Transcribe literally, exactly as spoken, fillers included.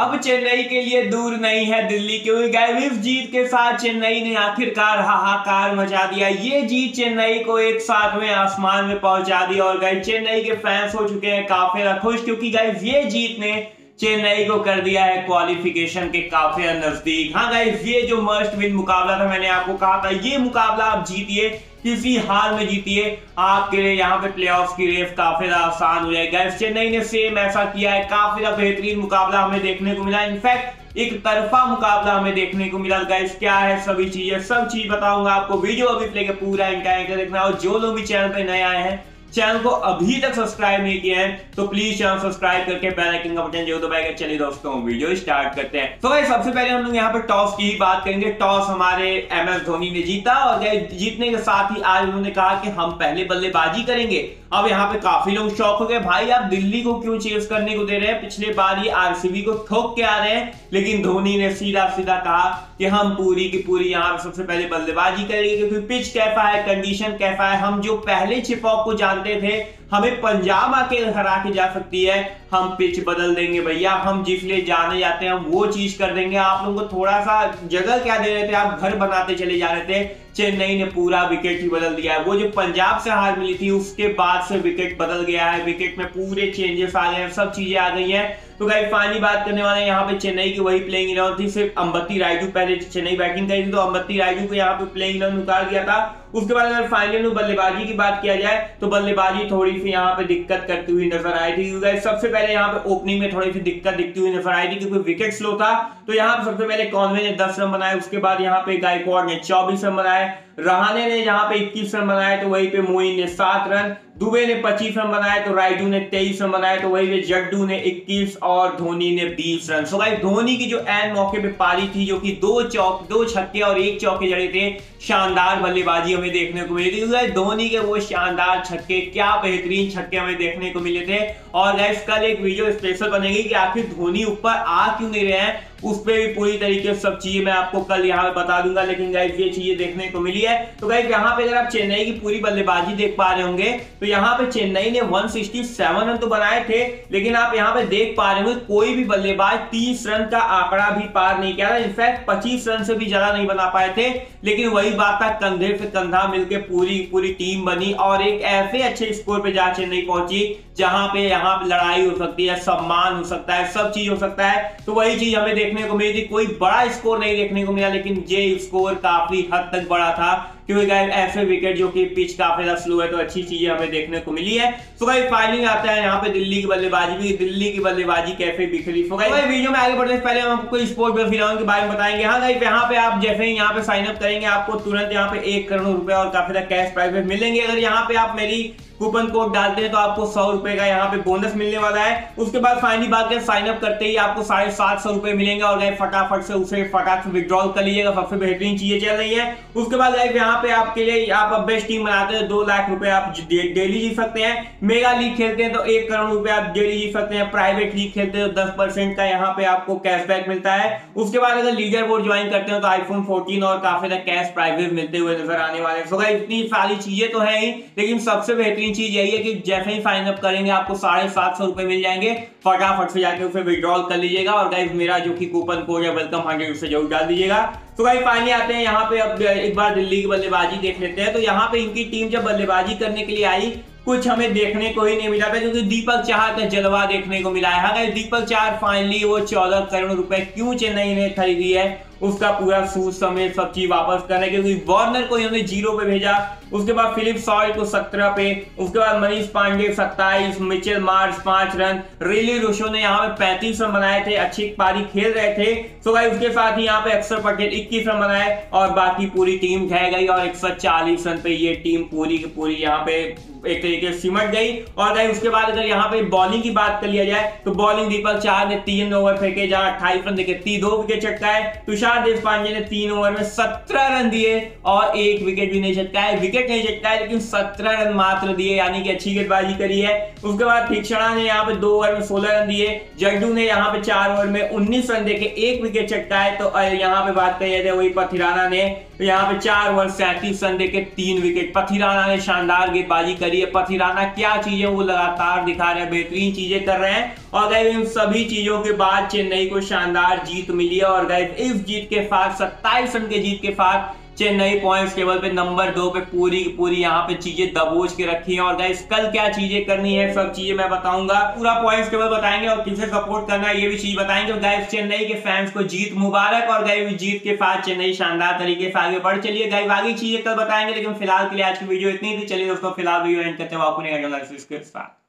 अब चेन्नई के लिए दूर नहीं है दिल्ली, क्योंकि गैविफ जीत के साथ चेन्नई ने आखिरकार हाहाकार मचा दिया। ये जीत चेन्नई को एक साथ में आसमान में पहुंचा दिया और गाइस चेन्नई के फैंस हो चुके हैं काफी खुश, क्योंकि गाइस ये जीत ने चेन्नई को कर दिया है क्वालिफिकेशन के काफी नजदीक। हाँ गाइस, ये जो मस्ट विन मुकाबला था, मैंने आपको कहा था ये मुकाबला आप जीतिए, किसी हाल में जीतिए, आपके लिए यहाँ पे प्लेऑफ की रेस काफी आसान हो जाएगी। गाइस चेन्नई ने सेम ऐसा किया है, काफी बेहतरीन मुकाबला हमें देखने को मिला, इनफैक्ट एक तरफा मुकाबला हमें देखने को मिला। गाइस क्या है सभी चीजें, सब चीज बताऊंगा आपको, वीडियो अभी लेके पूरा एंटायर कर देखना। और जो लोग भी चैनल पे नए आए हैं, चैनल को अभी तक सब्सक्राइब नहीं किया है तो प्लीज चैनल सब्सक्राइब करके बेल आइकन का बटन जरूर दबाएगा। चलिए दोस्तों वीडियो स्टार्ट करते हैं। तो गाइस सबसे पहले हम लोग यहाँ पर टॉस की ही बात करेंगे। टॉस हमारे एमएस धोनी ने जीता और जीतने के साथ ही आज उन्होंने कहा कि हम पहले बल्लेबाजी करेंगे। अब यहाँ पे काफी लोग शॉक हो गए, भाई आप दिल्ली को क्यों चेस करने को दे रहे हैं, पिछले बार ये आरसीबी को ठोक के आ रहे हैं। लेकिन धोनी ने सीधा सीधा कहा कि हम पूरी की पूरी यहाँ पे सबसे पहले बल्लेबाजी करेंगे, क्योंकि पिच कैसा है, कंडीशन कैसा है, हम जो पहले चिपॉक को जानते थे हमें पंजाब आके हरा के जा सकती है, हम पिच बदल देंगे भैया, हम जिसलिए जाने जाते हैं हम वो चीज कर देंगे। आप लोगों को थोड़ा सा जगह क्या दे रहे थे, आप घर बनाते चले जा रहे थे। चेन्नई ने पूरा विकेट ही बदल दिया है, वो जो पंजाब से हार मिली थी उसके बाद से विकेट बदल गया है, विकेट में पूरे चेंजेस आ गए हैं, सब चीजें आ गई हैं। तो गाइस फाइनली बात करने वाले हैं यहाँ पे चेन्नई की वही प्लेइंग इलेवन थी, सिर्फ अंबत्ती रायडू पहले चेन्नई बैटिंग करी थी तो अंबत्ती रायडू को यहाँ पे प्लेइंग इलेवन उतार दिया था। उसके बाद अगर फाइनल में बल्लेबाजी की बात किया जाए तो बल्लेबाजी थोड़ी सी यहाँ पे दिक्कत करती हुई नजर आई थी। गाइस सबसे पहले यहाँ पे ओपनिंग में थोड़ी सी दिक्कत दिखती हुई नजर आई थी क्योंकि विकेट स्लो था। तो यहाँ पे सबसे पहले कॉनवे ने दस रन बनाए, उसके बाद यहाँ पे गायकवाड़ ने चौबीस रन बनाए, रहाणे ने यहाँ पे इक्कीस रन बनाए तो वहीं पे मोइन ने सात रन, दुबे ने पच्चीस रन बनाए तो रायडू ने तेईस रन बनाए तो वहीं पे जड्डू ने इक्कीस और धोनी ने बीस रन। सो गाइस धोनी की जो एन मौके पे पारी थी, जो कि दो चौक दो छक्के और एक चौके जड़े थे, शानदार बल्लेबाजी हमें देखने को मिली थी। गाइस धोनी के वो शानदार छक्के, क्या बेहतरीन छक्के हमें देखने को मिले थे। और गाइस कल एक वीडियो स्पेशल बनेगी कि आखिर धोनी ऊपर आ क्यों नहीं रहे हैं, उस पर भी पूरी तरीके से सब चीजें मैं आपको कल यहाँ पे बता दूंगा। लेकिन गाइस ये चीजें देखने को मिली है। तो गाइस यहाँ पे अगर आप चेन्नई की पूरी बल्लेबाजी देख पा रहे होंगे तो यहाँ पे चेन्नई ने एक सौ सरसठ रन तो बनाए थे, लेकिन आप यहाँ पे देख पा रहे होंगे कोई भी बल्लेबाज तीस रन का आंकड़ा भी पार नहीं किया था, इनफैक्ट पच्चीस रन से भी ज्यादा नहीं बना पाए थे। लेकिन वही बात था, कंधे से कंधा मिलकर पूरी पूरी टीम बनी और एक ऐसे अच्छे स्कोर पे जा चेन्नई पहुंची जहां पे यहाँ पे लड़ाई हो सकती है, सम्मान हो सकता है, सब चीज हो सकता है। तो वही चीज हमें देखने को मिली थी, कोई बड़ा स्कोर नहीं देखने को मिला, लेकिन ये स्कोर काफी हद तक बड़ा था क्योंकि गाइस ऐसे विकेट जो कि पिच काफी ज्यादा स्लो है, तो अच्छी चीजें हमें देखने को मिली है। सो गाइस फाइनली आता है यहाँ पे दिल्ली की बल्लेबाजी भी, दिल्ली की बल्लेबाजी कैसे बिखरी। सो गाइस वीडियो में आगे बढ़ने से पहले हम आपको स्पोर्ट वेब इलेवन के बारे में बताएंगे। हाँ गाइस यहाँ पे आप जैसे ही यहाँ पे साइन अप करेंगे आपको तुरंत यहाँ पे एक करोड़ रुपए और काफी ज्यादा कैश प्राइज मिलेंगे। अगर यहाँ पे आप मेरी कूपन कोड डालते हैं तो आपको सौ रुपए का यहाँ पे बोनस मिलने वाला है। उसके बाद फाइनली बात करें साइन अप करते ही आपको साढ़े सात सौ रुपए मिलेंगे और गाइस फटाफट से उसे फटाफट से विड्रॉल कर लीजिएगा, सबसे बेहतरीन चीजें चल रही है। उसके बाद गाइस यहाँ पे आपके लिए आप अब बेस्ट टीम बनाते हैं दो लाख रुपए आप डेली जीत सकते हैं, मेगा लीग खेलते हैं तो एक करोड़ रुपए आप डेली जीत सकते हैं, प्राइवेट लीग खेलते हैं तो दस परसेंट का यहाँ पे आपको कैशबैक मिलता है। उसके बाद अगर लीडर बोर्ड ज्वाइन करते हैं तो आईफोन फोर्टीन और काफी ज्यादा कैश प्राइजेस मिलते हुए नजर आने वाले। सो गाइस इतनी सारी चीजें तो है ही, लेकिन सबसे बेहतरीन चीज यही है कि जैसे ही साइन अप करेंगे आपको साढ़े सात सौ रुपए मिल जाएंगे, फटाफट से जाके उसे विड्रॉल कर लीजिएगा। और गाइस मेरा जो कि कूपन कोड है वेलकम हंड्रेड उसे जरूर डाल दीजिएगा। तो गाइस फाइनली आते हैं यहाँ पे, अब एक बार दिल्ली की बल्लेबाजी देख लेते हैं। तो यहाँ पे इनकी टीम जब बल्लेबाजी करने के लिए आई कुछ हमें देखने को ही नहीं मिला था, क्योंकि दीपक चाहर का जलवा देखने को मिला है। हाँ दीपक चाहर फाइनली वो चौदह करोड़ रुपए क्यों चेन्नई ने खरीदी है उसका पूरा सूद समेत सब चीज वापस करना है, क्योंकि वार्नर को इन्होंने जीरो पे भेजा, उसके बाद फिलिप सॉय को सत्रह पे, उसके बाद मनीष पांडे सत्ताईस, मिचेल मार्श पांच रन, रिली रोशो ने यहाँ पे पैंतीस रन बनाए थे, अच्छी पारी खेल रहे थे। सो गाइस उसके साथ ही यहाँ पे अक्षर पटेल इक्कीस रन बनाए और बाकी पूरी टीम ढह गई और एक सौ चालीस रन पे ये टीम पूरी की पूरी यहाँ पे एक तरीके से सिमट गई। और गाइस उसके बाद अगर यहाँ पे बॉलिंग की बात कर लिया जाए तो बॉलिंग दीपक चाहर ने तीन ओवर फेंके जहाँ अट्ठाईस रन देखे, दो विकेट चटकाए, तुषार ईशा देव पांडे ने तीन ओवर में सत्रह रन दिए और एक विकेट भी नहीं झटकाया। विकेट नहीं झटकाया लेकिन सत्रह रन मात्र दिए, यानी कि अच्छी गेंदबाजी करी है। उसके बाद तीक्षणा ने यहाँ पे दो ओवर में सोलह रन दिए, जड्डू ने यहाँ पे चार ओवर में उन्नीस रन देके एक विकेट झटकाए। तो यहाँ पे बात कही जाए वही पथिराना ने, तो यहाँ पे चार ओवर सैंतीस रन देके तीन विकेट। पथिराना ने शानदार गेंदबाजी करी है। पथिराना क्या चीजें वो लगातार दिखा रहे हैं, बेहतरीन चीजें कर रहे हैं। और इन सभी चीजों के बाद चेन्नई को शानदार जीत मिली है और इस जीत के साथ सत्ताईस रन के जीत के साथ चेन्नई पॉइंट्स टेबल पे नंबर दो पे पूरी पूरी यहाँ पे चीजें दबोच के रखी हैं। और गाइस कल क्या चीजें करनी है सब चीजें मैं बताऊंगा, पूरा पॉइंट्स टेबल बताएंगे और किसे सपोर्ट करना है ये भी चीज बताएंगे। और गाइस चेन्नई के फैंस को जीत मुबारक। और गाइस जीत के साथ चेन्नई शानदार तरीके से आगे बढ़ चलिए। गाइस आगे चीजें कल बताएंगे, लेकिन फिलहाल के लिए आज की वीडियो इतनी थी। चलिए दोस्तों फिलहाल वीडियो एंड करते हैं।